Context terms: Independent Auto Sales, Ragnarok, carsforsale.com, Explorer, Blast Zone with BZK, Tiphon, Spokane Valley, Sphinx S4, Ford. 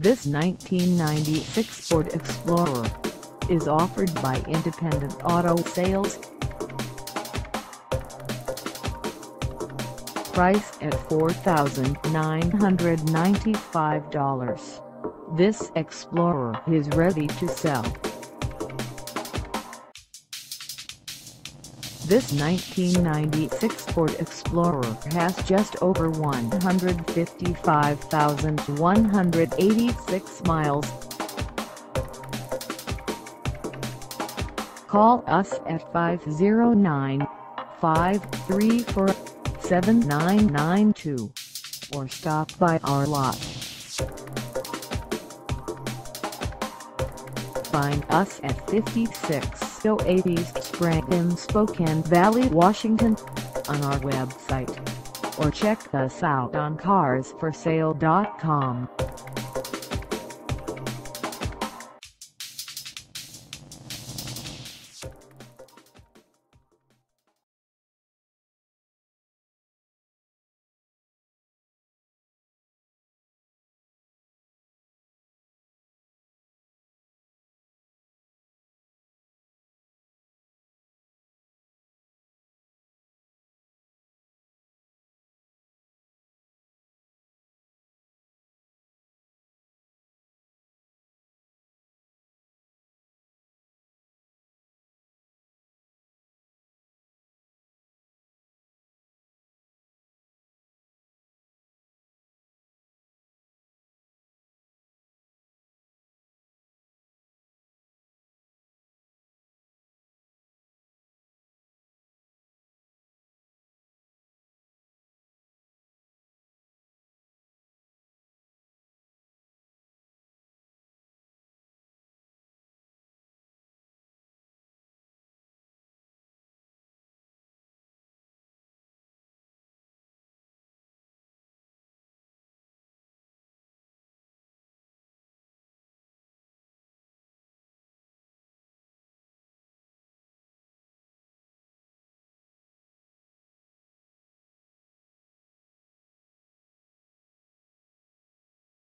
This 1996 Ford Explorer is offered by Independent Auto Sales. Price at $4,995. This Explorer is ready to sell. This 1996 Ford Explorer has just over 155,186 miles. Call us at 509-534-7992 or stop by our lot. Find us at 5608 East Spring in Spokane Valley, Washington, on our website, or check us out on carsforsale.com.